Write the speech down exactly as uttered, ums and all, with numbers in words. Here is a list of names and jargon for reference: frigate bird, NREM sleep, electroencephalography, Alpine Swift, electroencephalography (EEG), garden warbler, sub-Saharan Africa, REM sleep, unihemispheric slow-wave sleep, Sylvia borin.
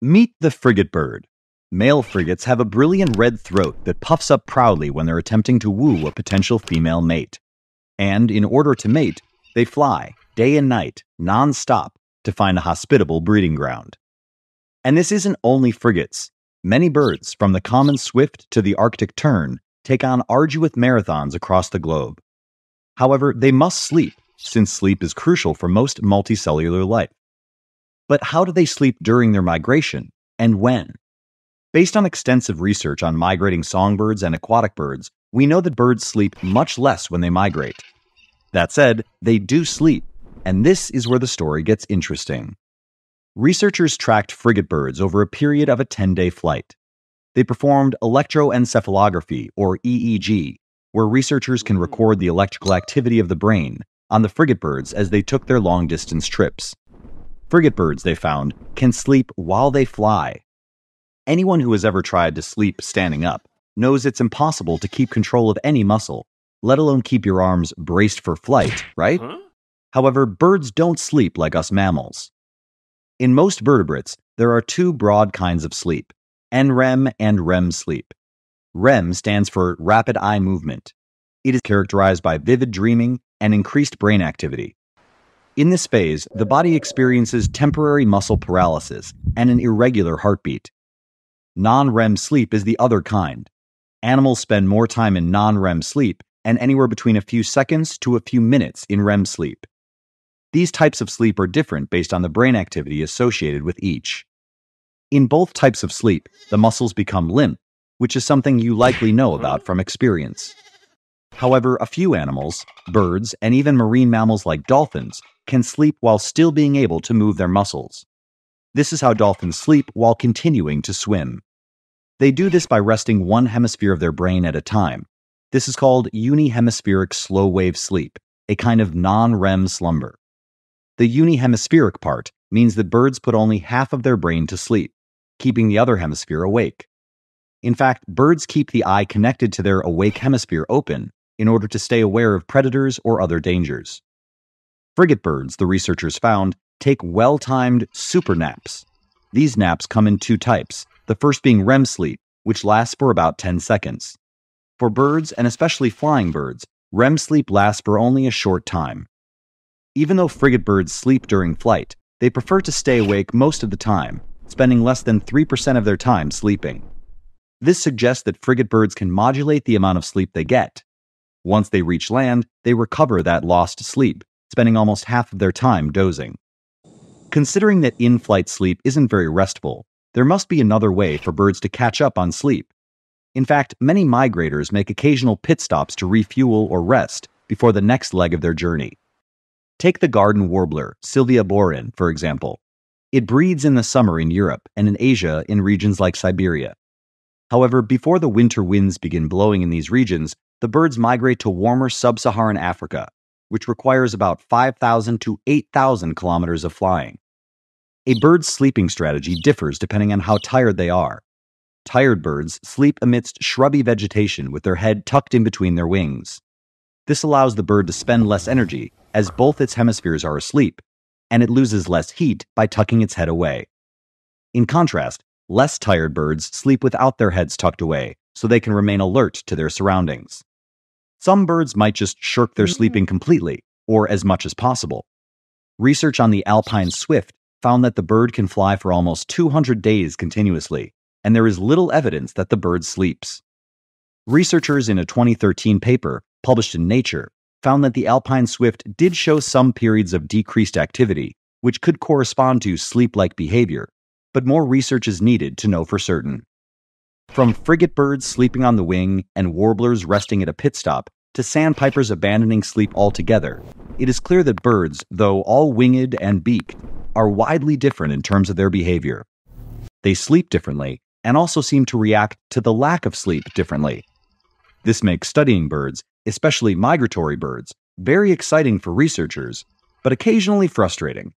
Meet the frigate bird. Male frigates have a brilliant red throat that puffs up proudly when they're attempting to woo a potential female mate. And in order to mate, they fly, day and night, non-stop, to find a hospitable breeding ground. And this isn't only frigates. Many birds, from the common swift to the Arctic tern, take on arduous marathons across the globe. However, they must sleep, since sleep is crucial for most multicellular life. But how do they sleep during their migration, and when? Based on extensive research on migrating songbirds and aquatic birds, we know that birds sleep much less when they migrate. That said, they do sleep, and this is where the story gets interesting. Researchers tracked frigate birds over a period of a ten-day flight. They performed electroencephalography, or E E G, where researchers can record the electrical activity of the brain on the frigate birds as they took their long-distance trips. Frigate birds, they found, can sleep while they fly. Anyone who has ever tried to sleep standing up knows it's impossible to keep control of any muscle, let alone keep your arms braced for flight, right? Huh? However, birds don't sleep like us mammals. In most vertebrates, there are two broad kinds of sleep, N REM and REM sleep. REM stands for rapid eye movement. It is characterized by vivid dreaming and increased brain activity. In this phase, the body experiences temporary muscle paralysis and an irregular heartbeat. Non-REM sleep is the other kind. Animals spend more time in non-REM sleep and anywhere between a few seconds to a few minutes in REM sleep. These types of sleep are different based on the brain activity associated with each. In both types of sleep, the muscles become limp, which is something you likely know about from experience. However, a few animals, birds, and even marine mammals like dolphins, can sleep while still being able to move their muscles. This is how dolphins sleep while continuing to swim. They do this by resting one hemisphere of their brain at a time. This is called unihemispheric slow-wave sleep, a kind of non-REM slumber. The unihemispheric part means that birds put only half of their brain to sleep, keeping the other hemisphere awake. In fact, birds keep the eye connected to their awake hemisphere open in order to stay aware of predators or other dangers. Frigate birds, the researchers found, take well-timed super naps. These naps come in two types, the first being REM sleep, which lasts for about ten seconds. For birds, and especially flying birds, REM sleep lasts for only a short time. Even though frigate birds sleep during flight, they prefer to stay awake most of the time, spending less than three percent of their time sleeping. This suggests that frigate birds can modulate the amount of sleep they get. Once they reach land, they recover that lost sleep, spending almost half of their time dozing. Considering that in-flight sleep isn't very restful, there must be another way for birds to catch up on sleep. In fact, many migrators make occasional pit stops to refuel or rest before the next leg of their journey. Take the garden warbler, Sylvia borin, for example. It breeds in the summer in Europe and in Asia in regions like Siberia. However, before the winter winds begin blowing in these regions, the birds migrate to warmer sub-Saharan Africa, which requires about five thousand to eight thousand kilometers of flying. A bird's sleeping strategy differs depending on how tired they are. Tired birds sleep amidst shrubby vegetation with their head tucked in between their wings. This allows the bird to spend less energy, as both its hemispheres are asleep, and it loses less heat by tucking its head away. In contrast, less tired birds sleep without their heads tucked away, so they can remain alert to their surroundings. Some birds might just shirk their sleeping completely, or as much as possible. Research on the Alpine Swift found that the bird can fly for almost two hundred days continuously, and there is little evidence that the bird sleeps. Researchers in a twenty thirteen paper published in Nature found that the Alpine Swift did show some periods of decreased activity, which could correspond to sleep-like behavior, but more research is needed to know for certain. From frigate birds sleeping on the wing and warblers resting at a pit stop to sandpipers abandoning sleep altogether, it is clear that birds, though all winged and beaked, are widely different in terms of their behavior. They sleep differently and also seem to react to the lack of sleep differently. This makes studying birds, especially migratory birds, very exciting for researchers, but occasionally frustrating,